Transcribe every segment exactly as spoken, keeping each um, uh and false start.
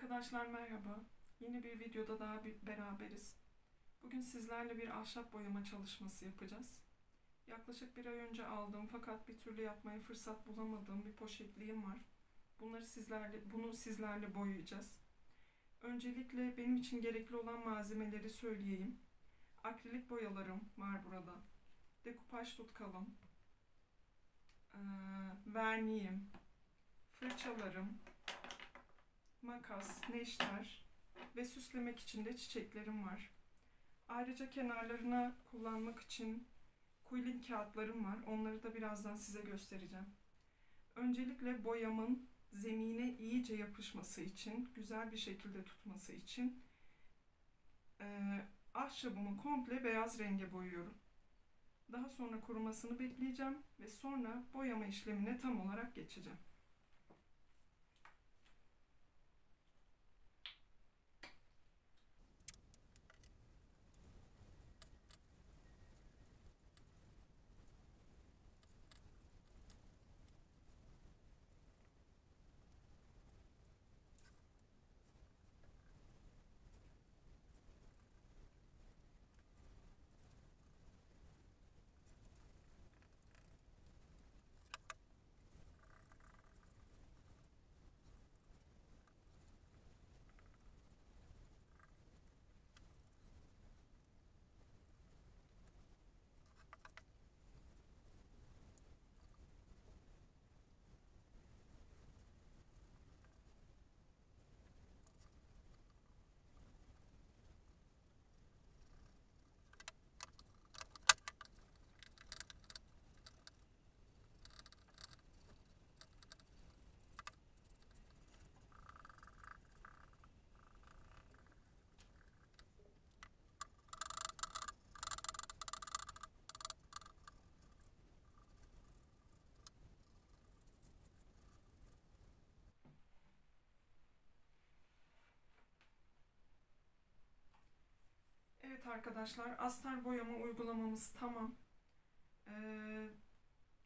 Arkadaşlar merhaba. Yeni bir videoda daha bir beraberiz. Bugün sizlerle bir ahşap boyama çalışması yapacağız. Yaklaşık bir ay önce aldığım fakat bir türlü yapmaya fırsat bulamadığım bir poşetliğim var. Bunları sizlerle, bunu sizlerle boyayacağız. Öncelikle benim için gerekli olan malzemeleri söyleyeyim. Akrilik boyalarım var burada. Dekupaj tutkalım. Ee, verniğim. Fırçalarım. Makas, neşter ve süslemek için de çiçeklerim var. Ayrıca kenarlarına kullanmak için quilling kağıtlarım var. Onları da birazdan size göstereceğim. Öncelikle boyamın zemine iyice yapışması için, güzel bir şekilde tutması için eh, ahşabımı komple beyaz renge boyuyorum. Daha sonra kurumasını bekleyeceğim ve sonra boyama işlemine tam olarak geçeceğim. Evet arkadaşlar, astar boyama uygulamamız tamam. Ee,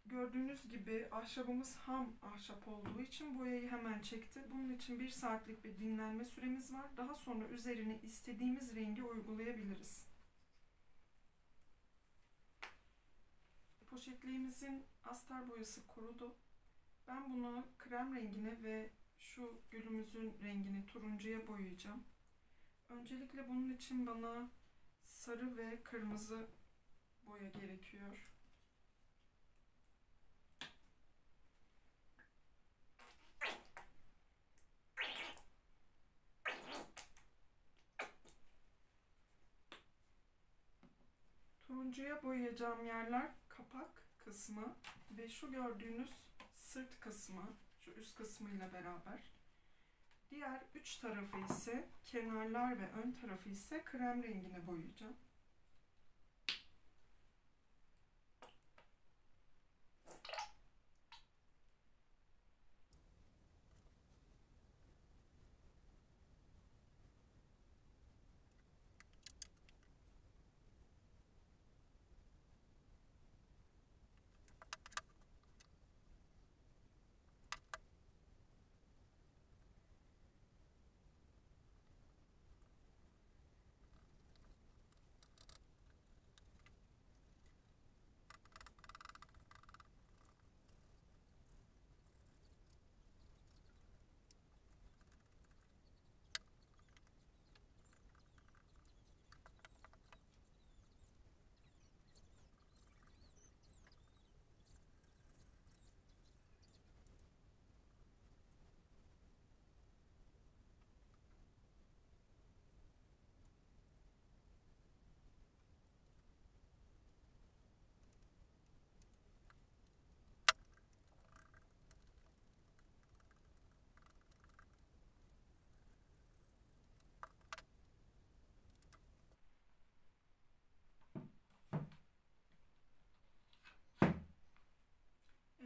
gördüğünüz gibi ahşabımız ham ahşap olduğu için boyayı hemen çekti. Bunun için bir saatlik bir dinlenme süremiz var. Daha sonra üzerine istediğimiz rengi uygulayabiliriz. Poşetliğimizin astar boyası kurudu. Ben bunu krem rengine ve şu gülümüzün rengini turuncuya boyayacağım. Öncelikle bunun için bana sarı ve kırmızı boya gerekiyor. Turuncuya boyayacağım yerler kapak kısmı ve şu gördüğünüz sırt kısmı, şu üst kısmıyla beraber. Diğer üç tarafı ise, kenarlar ve ön tarafı ise krem rengine boyayacağım.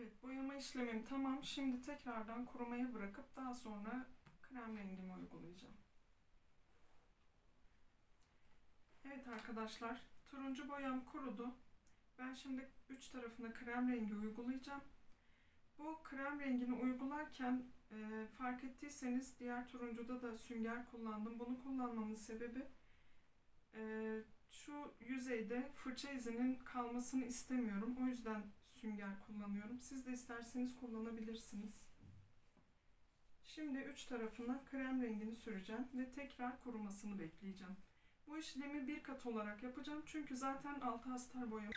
Evet, boyama işlemim tamam. Şimdi tekrardan kurumaya bırakıp daha sonra krem rengimi uygulayacağım. Evet arkadaşlar, turuncu boyam kurudu. Ben şimdi üç tarafına krem rengi uygulayacağım. Bu krem rengini uygularken E, fark ettiyseniz diğer turuncuda da sünger kullandım. Bunu kullanmamın sebebi e, şu yüzeyde fırça izinin kalmasını istemiyorum. O yüzden sünger kullanıyorum. Siz de isterseniz kullanabilirsiniz. Şimdi üç tarafına krem rengini süreceğim ve tekrar kurumasını bekleyeceğim. Bu işlemi bir kat olarak yapacağım çünkü zaten altı astar boyam.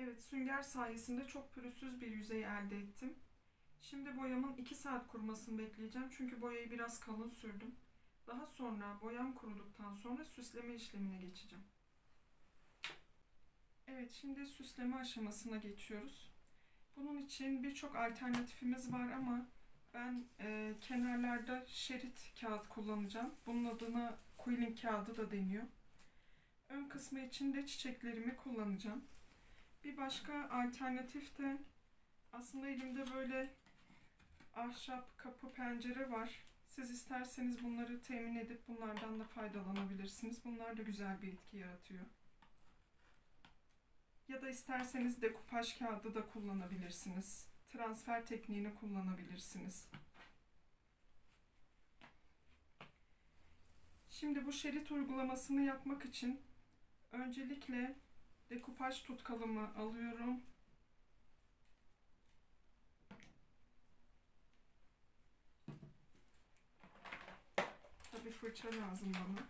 Evet, sünger sayesinde çok pürüzsüz bir yüzey elde ettim. Şimdi boyamın iki saat kurumasını bekleyeceğim çünkü boyayı biraz kalın sürdüm. Daha sonra boyam kuruduktan sonra süsleme işlemine geçeceğim. Evet, şimdi süsleme aşamasına geçiyoruz. Bunun için birçok alternatifimiz var ama ben e, kenarlarda şerit kağıt kullanacağım. Bunun adına quilling kağıdı da deniyor. Ön kısmı için de çiçeklerimi kullanacağım. Bir başka alternatif de aslında elimde böyle ahşap kapı pencere var. Siz isterseniz bunları temin edip bunlardan da faydalanabilirsiniz. Bunlar da güzel bir etki yaratıyor. Ya da isterseniz dekupaj kağıdı da kullanabilirsiniz. Transfer tekniğini kullanabilirsiniz. Şimdi bu şerit uygulamasını yapmak için öncelikle dekupaj tutkalımı alıyorum. Tabii fırça lazım bana.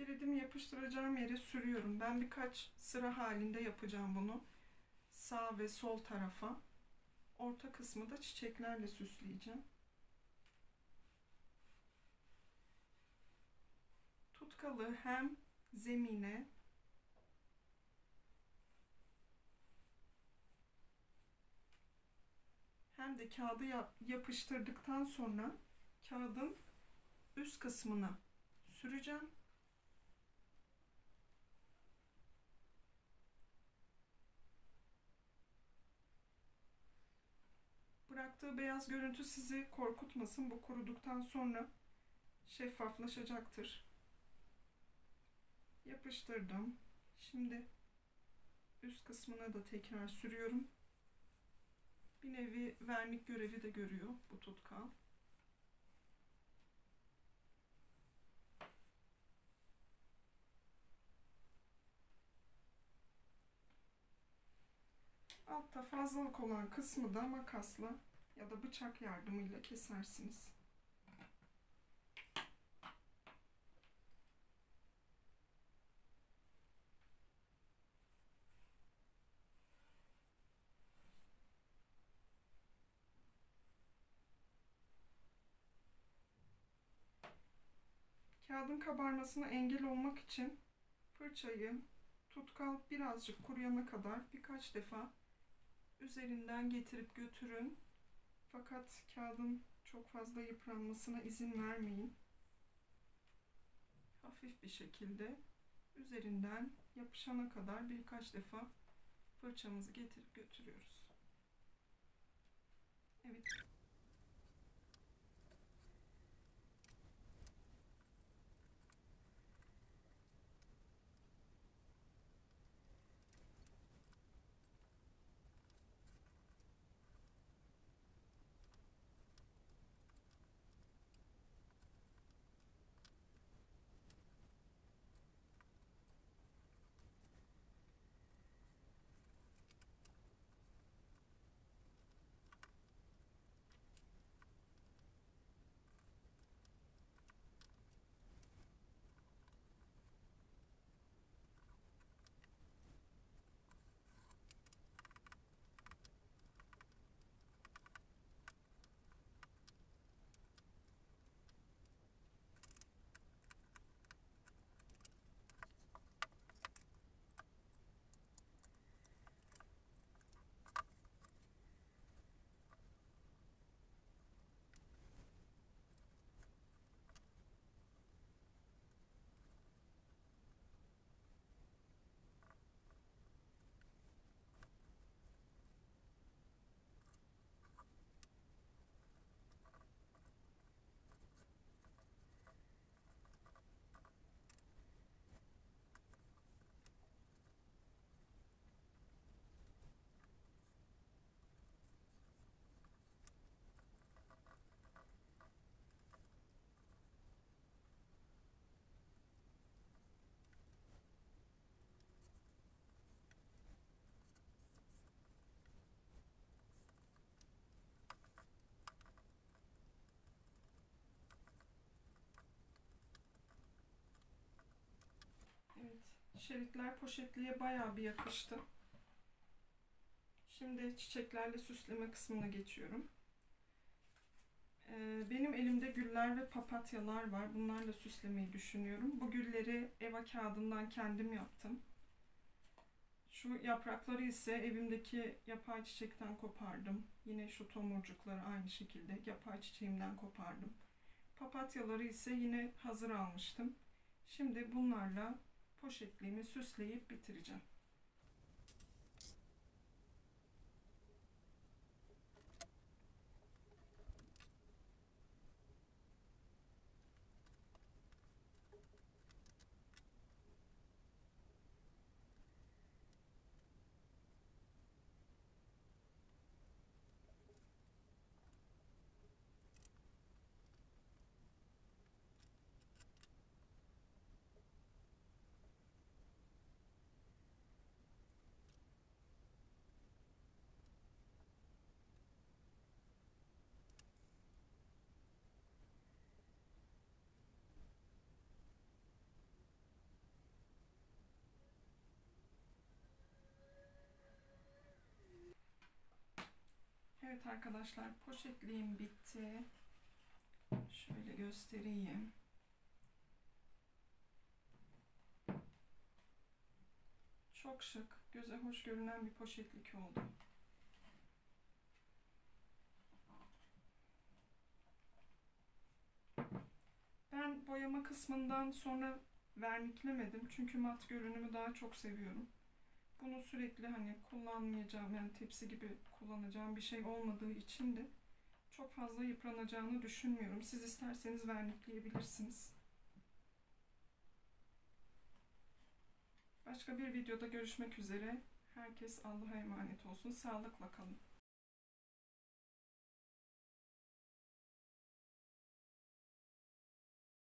Şeridimi yapıştıracağım yere sürüyorum. Ben birkaç sıra halinde yapacağım bunu. Sağ ve sol tarafa. Orta kısmı da çiçeklerle süsleyeceğim. Tutkalı hem zemine hem de kağıdı yapıştırdıktan sonra kağıdın üst kısmına süreceğim. Bıraktığı beyaz görüntü sizi korkutmasın. Bu kuruduktan sonra şeffaflaşacaktır. Yapıştırdım. Şimdi üst kısmına da tekrar sürüyorum. Bir nevi vernik görevi de görüyor bu tutkal. Altta fazlalık olan kısmı da makasla ya da bıçak yardımıyla kesersiniz. Kağıdın kabarmasına engel olmak için fırçayı tutkal birazcık kuruyana kadar birkaç defa üzerinden getirip götürün. Fakat kağıdın çok fazla yıpranmasına izin vermeyin. Hafif bir şekilde üzerinden yapışana kadar birkaç defa fırçamızı getirip götürüyoruz. Evet. Şeritler poşetliğe bayağı bir yakıştı. Şimdi çiçeklerle süsleme kısmına geçiyorum. Benim elimde güller ve papatyalar var. Bunlarla süslemeyi düşünüyorum. Bu gülleri eva kağıdından kendim yaptım. Şu yaprakları ise evimdeki yapay çiçekten kopardım. Yine şu tomurcukları aynı şekilde yapay çiçeğimden kopardım. Papatyaları ise yine hazır almıştım. Şimdi bunlarla poşetliğimi süsleyip bitireceğim. Evet arkadaşlar, poşetliğim bitti. Şöyle göstereyim. Çok şık, göze hoş görünen bir poşetlik oldu. Ben boyama kısmından sonra verniklemedim. Çünkü mat görünümü daha çok seviyorum. Bunu sürekli hani kullanmayacağım, yani tepsi gibi kullanacağım bir şey olmadığı için de çok fazla yıpranacağını düşünmüyorum. Siz isterseniz vernikleyebilirsiniz. Başka bir videoda görüşmek üzere. Herkes Allah'a emanet olsun. Sağlıkla kalın.